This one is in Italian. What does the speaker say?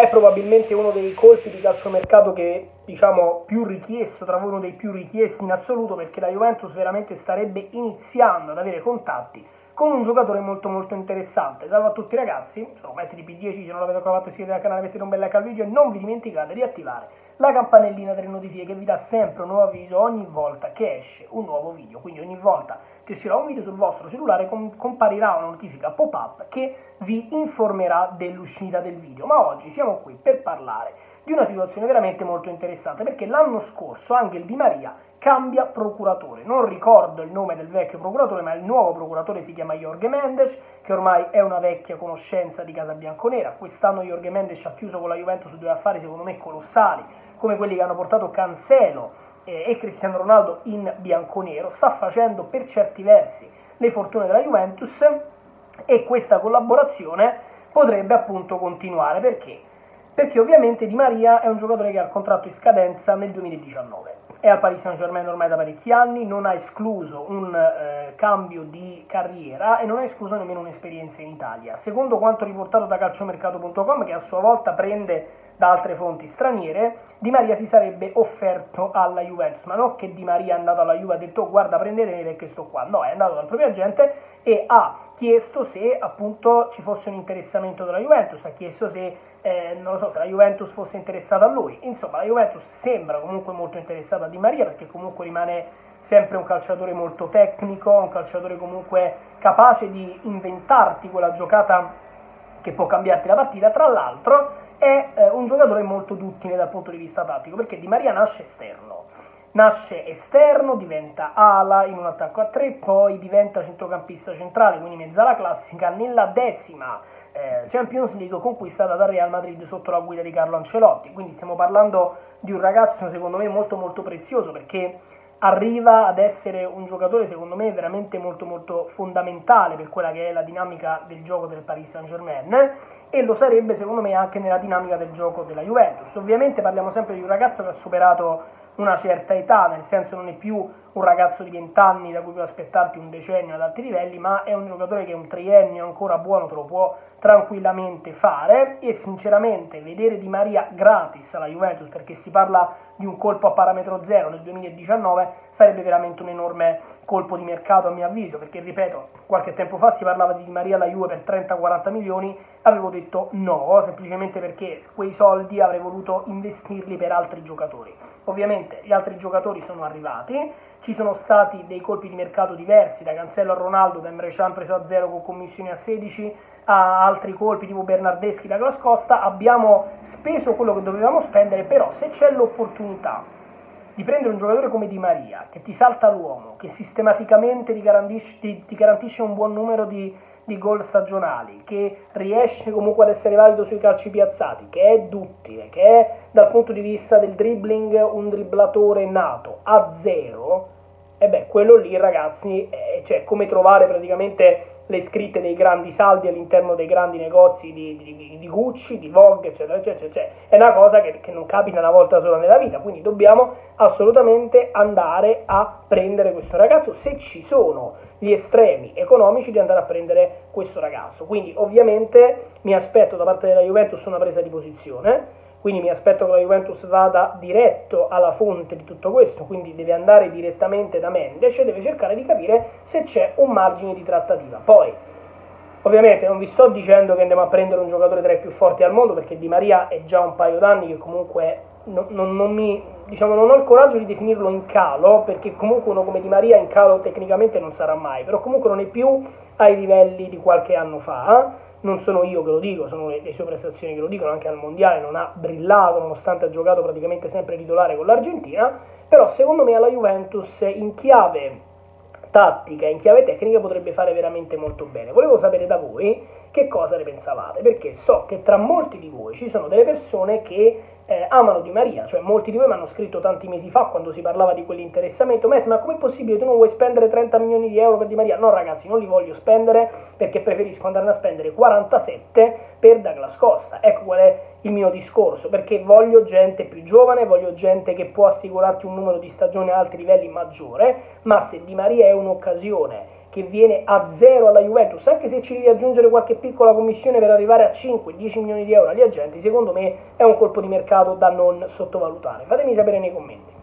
è probabilmente uno dei colpi di calciomercato che, diciamo, più richiesto, tra uno dei più richiesti in assoluto, perché la Juventus veramente starebbe iniziando ad avere contatti con un giocatore molto interessante. Salve a tutti ragazzi, mettete B10 se non l'avete ancora fatto, iscrivetevi al canale, mettete un bel like al video e non vi dimenticate di attivare la campanellina delle notifiche che vi dà sempre un nuovo avviso ogni volta che esce un nuovo video. Quindi ogni volta che uscirà un video sul vostro cellulare comparirà una notifica pop-up che vi informerà dell'uscita del video. Ma oggi siamo qui per parlare di una situazione veramente molto interessante, perché l'anno scorso Angel Di Maria cambia procuratore. Non ricordo il nome del vecchio procuratore, ma il nuovo procuratore si chiama Jorge Mendes, che ormai è una vecchia conoscenza di casa bianconera. Quest'anno Jorge Mendes ha chiuso con la Juventus due affari secondo me colossali, come quelli che hanno portato Cancelo e Cristiano Ronaldo in bianconero. Sta facendo per certi versi le fortune della Juventus e questa collaborazione potrebbe appunto continuare. Perché? Perché ovviamente Di Maria è un giocatore che ha il contratto in scadenza nel 2019, è al Paris Saint-Germain ormai da parecchi anni, non ha escluso un cambio di carriera e non ha escluso nemmeno un'esperienza in Italia. Secondo quanto riportato da calciomercato.com, che a sua volta prende da altre fonti straniere, Di Maria si sarebbe offerto alla Juventus, ma non che Di Maria è andato alla Juve e ha detto guarda prendetemi perché sto qua, no, è andato dal proprio agente e ha chiesto se appunto ci fosse un interessamento della Juventus, ha chiesto se non lo so, se la Juventus fosse interessata a lui. Insomma, la Juventus sembra comunque molto interessata a Di Maria, perché comunque rimane sempre un calciatore molto tecnico, un calciatore comunque capace di inventarti quella giocata che può cambiarti la partita. Tra l'altro è un giocatore molto duttile dal punto di vista tattico, perché Di Maria nasce esterno, diventa ala in un attacco a tre, poi diventa centrocampista centrale, quindi mezza la classica. Nella decima Champions League conquistata dal Real Madrid sotto la guida di Carlo Ancelotti, quindi stiamo parlando di un ragazzo secondo me molto prezioso, perché arriva ad essere un giocatore secondo me veramente molto fondamentale per quella che è la dinamica del gioco del Paris Saint-Germain, e lo sarebbe secondo me anche nella dinamica del gioco della Juventus. Ovviamente parliamo sempre di un ragazzo che ha superato una certa età, nel senso non è più un ragazzo di 20 anni da cui puoi aspettarti un decennio ad alti livelli, ma è un giocatore che un triennio ancora buono te lo può tranquillamente fare. E sinceramente vedere Di Maria gratis alla Juventus, perché si parla di un colpo a parametro zero nel 2019, sarebbe veramente un enorme colpo di mercato a mio avviso, perché ripeto, qualche tempo fa si parlava di Di Maria alla Juve per 30-40 milioni, avevo detto no, semplicemente perché quei soldi avrei voluto investirli per altri giocatori. Ovviamente gli altri giocatori sono arrivati, ci sono stati dei colpi di mercato diversi, da Cancelo a Ronaldo, da Emre Can preso a 0 con commissioni a 16, a altri colpi tipo Bernardeschi, Douglas Costa. Abbiamo speso quello che dovevamo spendere, però se c'è l'opportunità di prendere un giocatore come Di Maria, che ti salta l'uomo, che sistematicamente ti garantisce un buon numero di gol stagionali, che riesce comunque ad essere valido sui calci piazzati, che è duttile, che è dal punto di vista del dribbling un dribblatore nato, a zero, e beh, quello lì ragazzi è, cioè, come trovare praticamente le scritte dei grandi saldi all'interno dei grandi negozi di Gucci, di Vogue, eccetera, eccetera, eccetera. È una cosa che non capita una volta sola nella vita, quindi dobbiamo assolutamente andare a prendere questo ragazzo, se ci sono gli estremi economici di andare a prendere questo ragazzo. Quindi ovviamente mi aspetto da parte della Juventus una presa di posizione, quindi mi aspetto che la Juventus vada diretto alla fonte di tutto questo, quindi deve andare direttamente da Mendes e deve cercare di capire se c'è un margine di trattativa. Poi ovviamente non vi sto dicendo che andiamo a prendere un giocatore tra i più forti al mondo, perché Di Maria è già un paio d'anni che comunque non ho il coraggio di definirlo in calo, perché comunque uno come Di Maria in calo tecnicamente non sarà mai, però comunque non è più ai livelli di qualche anno fa. Non sono io che lo dico, sono le sue prestazioni che lo dicono. Anche al mondiale non ha brillato, nonostante ha giocato praticamente sempre titolare con l'Argentina, però secondo me alla Juventus in chiave tattica, in chiave tecnica potrebbe fare veramente molto bene. Volevo sapere da voi che cosa ne pensavate, perché so che tra molti di voi ci sono delle persone che amano Di Maria, cioè molti di voi mi hanno scritto tanti mesi fa quando si parlava di quell'interessamento: Matty, ma com'è possibile, tu non vuoi spendere 30 milioni di euro per Di Maria? No ragazzi, non li voglio spendere, perché preferisco andare a spendere 47 per Douglas Costa. Ecco qual è il mio discorso, perché voglio gente più giovane, voglio gente che può assicurarti un numero di stagioni a alti livelli maggiore. Ma se Di Maria è un'occasione che viene a 0 alla Juventus, anche se ci devi aggiungere qualche piccola commissione per arrivare a 5-10 milioni di euro agli agenti, secondo me è un colpo di mercato da non sottovalutare. Fatemi sapere nei commenti.